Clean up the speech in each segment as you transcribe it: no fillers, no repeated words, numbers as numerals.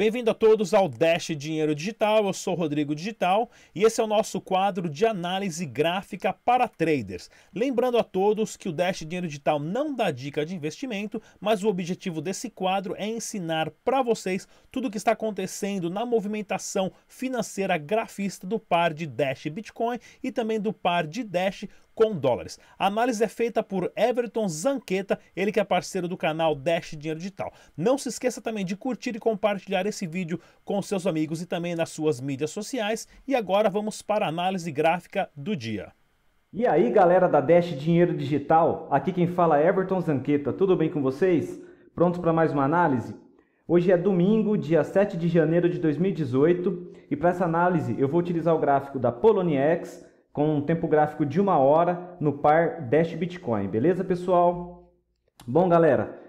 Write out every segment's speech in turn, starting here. Bem-vindo a todos ao Dash Dinheiro Digital, eu sou Rodrigo Digital e esse é o nosso quadro de análise gráfica para traders. Lembrando a todos que o Dash Dinheiro Digital não dá dica de investimento, mas o objetivo desse quadro é ensinar para vocês tudo o que está acontecendo na movimentação financeira grafista do par de Dash Bitcoin e também do par de Dash com dólares. A análise é feita por Everton Zanqueta, ele que é parceiro do canal Dash Dinheiro Digital. Não se esqueça também de curtir e compartilhar esse vídeo com seus amigos e também nas suas mídias sociais. E agora vamos para a análise gráfica do dia. E aí, galera da Dash Dinheiro Digital, aqui quem fala é Everton Zanqueta. Tudo bem com vocês? Pronto para mais uma análise? Hoje é domingo, dia 7 de janeiro de 2018, e para essa análise eu vou utilizar o gráfico da Poloniex com um tempo gráfico de 1 hora no par Dash Bitcoin, beleza, pessoal? Bom, galera,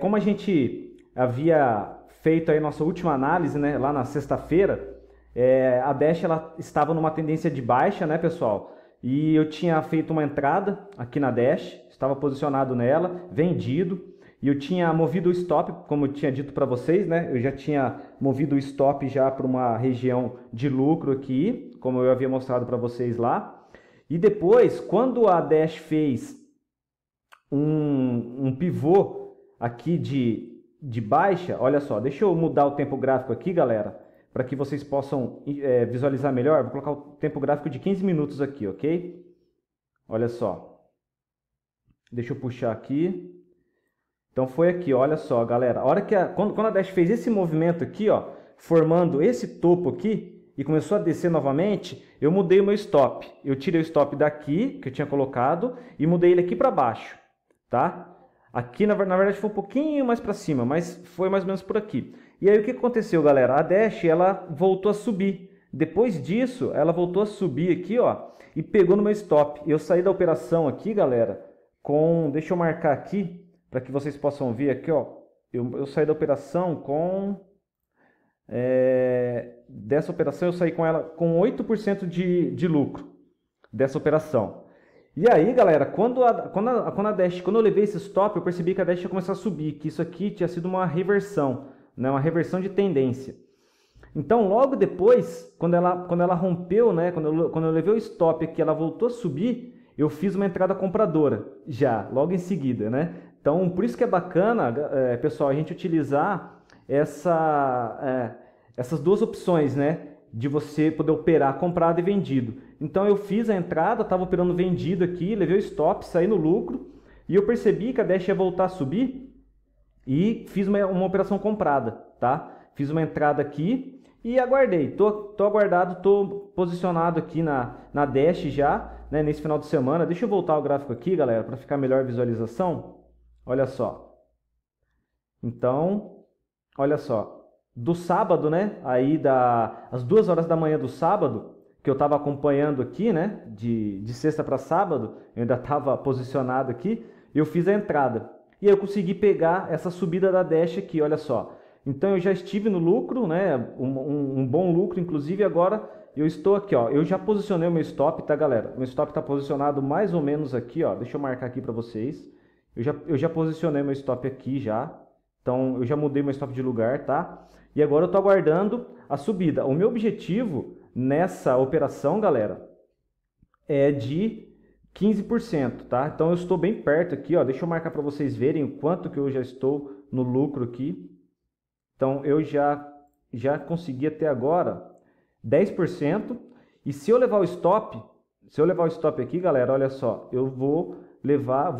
como a gente havia feito aí nossa última análise, né, lá na sexta-feira, a Dash ela estava numa tendência de baixa, né, pessoal? E eu tinha feito uma entrada aqui na Dash, estava posicionado nela, vendido, e eu tinha movido o stop, como eu tinha dito para vocês, né? Eu já tinha movido o stop já para uma região de lucro aqui, como eu havia mostrado para vocês lá. E depois, quando a Dash fez um pivô aqui de baixa, olha só, deixa eu mudar o tempo gráfico aqui, galera, para que vocês possam visualizar melhor. Vou colocar o tempo gráfico de 15 minutos aqui, ok? Olha só. Deixa eu puxar aqui. Então foi aqui, olha só, galera, a hora que quando a Dash fez esse movimento aqui, ó, formando esse topo aqui e começou a descer novamente, eu mudei o meu stop. Eu tirei o stop daqui, que eu tinha colocado, e mudei ele aqui para baixo, tá? Aqui, na verdade, foi um pouquinho mais para cima, mas foi mais ou menos por aqui. E aí o que aconteceu, galera? A Dash, ela voltou a subir. Depois disso, ela voltou a subir aqui, ó, e pegou no meu stop. Eu saí da operação aqui, galera, com... Deixa eu marcar aqui, para que vocês possam ver aqui, ó, eu saí da operação com, dessa operação eu saí com ela com 8% de lucro, dessa operação. E aí, galera, quando eu levei esse stop, eu percebi que a Dash ia começar a subir, que isso aqui tinha sido uma reversão, né, uma reversão de tendência. Então, logo depois, quando ela rompeu, né, quando eu levei o stop aqui, ela voltou a subir, eu fiz uma entrada compradora, já, logo em seguida, né? Então, por isso que é bacana, pessoal, a gente utilizar essas duas opções, né? De você poder operar comprado e vendido. Então, eu fiz a entrada, estava operando vendido aqui, levei o stop, saí no lucro. E eu percebi que a Dash ia voltar a subir e fiz uma operação comprada, tá? Fiz uma entrada aqui e aguardei. Tô aguardado, tô posicionado aqui na Dash já, né? Nesse final de semana. Deixa eu voltar o gráfico aqui, galera, para ficar melhor a visualização. Olha só, então, olha só, do sábado, né, aí às 2 horas da manhã do sábado, que eu estava acompanhando aqui, né, de sexta para sábado, eu ainda estava posicionado aqui, eu fiz a entrada. E aí eu consegui pegar essa subida da Dash aqui, olha só. Então eu já estive no lucro, né, um bom lucro, inclusive agora eu estou aqui, ó, eu já posicionei o meu stop, tá, galera? O meu stop está posicionado mais ou menos aqui, ó, deixa eu marcar aqui para vocês. Eu já posicionei meu stop aqui já, então eu já mudei meu stop de lugar, tá? E agora eu estou aguardando a subida. O meu objetivo nessa operação, galera, é de 15%, tá? Então eu estou bem perto aqui, ó. Deixa eu marcar para vocês verem o quanto que eu já estou no lucro aqui. Então eu já consegui até agora 10%. E se eu levar o stop, aqui, galera, olha só, eu vou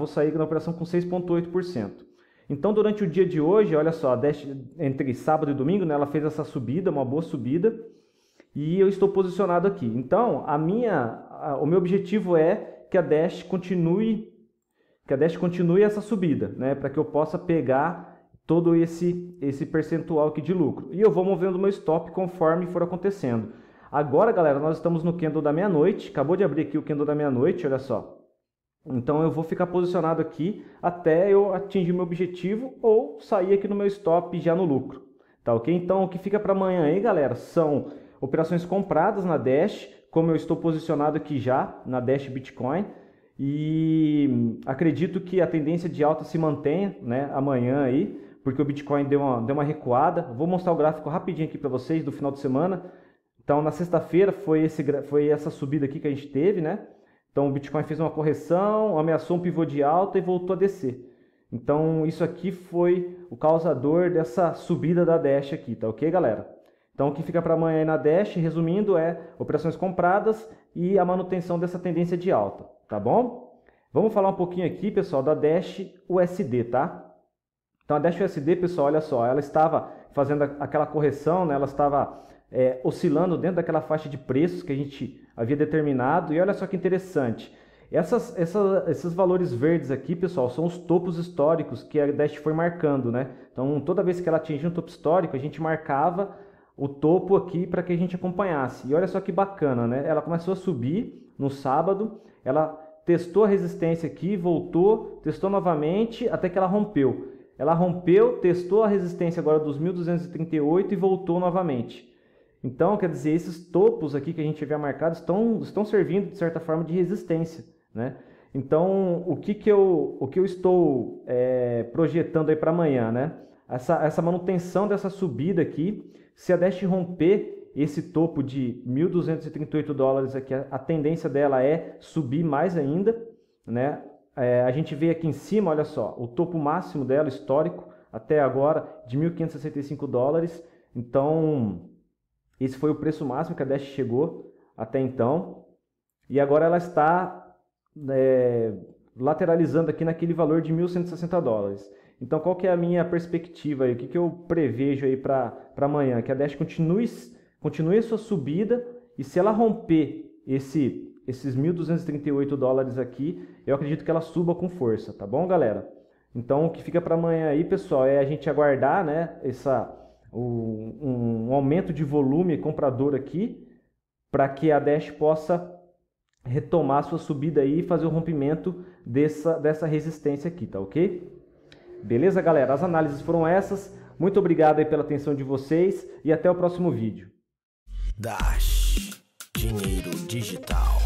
sair na operação com 6,8%. Então, durante o dia de hoje, olha só, a Dash, entre sábado e domingo, né, ela fez essa subida, uma boa subida, e eu estou posicionado aqui. Então, o meu objetivo é que a Dash continue, essa subida, né, para que eu possa pegar todo esse percentual aqui de lucro. E eu vou movendo o meu stop conforme for acontecendo. Agora, galera, nós estamos no candle da meia-noite, acabou de abrir aqui o candle da meia-noite, olha só. Então eu vou ficar posicionado aqui até eu atingir meu objetivo ou sair aqui no meu stop já no lucro, tá ok? Então o que fica para amanhã aí, galera, são operações compradas na Dash, como eu estou posicionado aqui já na Dash Bitcoin, e acredito que a tendência de alta se mantenha, né, amanhã aí, porque o Bitcoin deu uma recuada. Vou mostrar o gráfico rapidinho aqui para vocês do final de semana. Então, na sexta-feira foi essa subida aqui que a gente teve, né? Então, o Bitcoin fez uma correção, ameaçou um pivô de alta e voltou a descer. Então, isso aqui foi o causador dessa subida da Dash aqui, tá ok, galera? Então, o que fica para amanhã aí na Dash, resumindo, é operações compradas e a manutenção dessa tendência de alta, tá bom? Vamos falar um pouquinho aqui, pessoal, da Dash USD, tá? Então, a Dash USD, pessoal, olha só, ela estava fazendo aquela correção, né? Ela estava oscilando dentro daquela faixa de preços que a gente havia determinado. E olha só que interessante. Esses valores verdes aqui, pessoal, são os topos históricos que a Dash foi marcando, né? Então, toda vez que ela atingia um topo histórico, a gente marcava o topo aqui para que a gente acompanhasse. E olha só que bacana, né? Ela começou a subir no sábado, ela testou a resistência aqui, voltou, testou novamente, até que ela rompeu. Ela rompeu, testou a resistência agora dos 1.238 e voltou novamente. Então, quer dizer, esses topos aqui que a gente havia marcado estão servindo, de certa forma, de resistência, né? Então, o que eu estou projetando aí para amanhã, né? Essa manutenção dessa subida aqui, se a Dash romper esse topo de 1.238 dólares aqui, a tendência dela é subir mais ainda, né? A gente vê aqui em cima, olha só, o topo máximo dela, histórico, até agora, de 1.565 dólares. Então, esse foi o preço máximo que a Dash chegou até então. E agora ela está lateralizando aqui naquele valor de 1.160 dólares. Então, qual que é a minha perspectiva aí? O que que eu prevejo aí para amanhã? Que a Dash continue a sua subida, e se ela romper esses 1.238 dólares aqui, eu acredito que ela suba com força, tá bom, galera? Então, o que fica para amanhã aí, pessoal, é a gente aguardar, né, um aumento de volume comprador aqui, para que a Dash possa retomar sua subida aí e fazer o rompimento dessa resistência aqui, tá ok? Beleza, galera? As análises foram essas. Muito obrigado aí pela atenção de vocês e até o próximo vídeo. Dash Dinheiro Digital.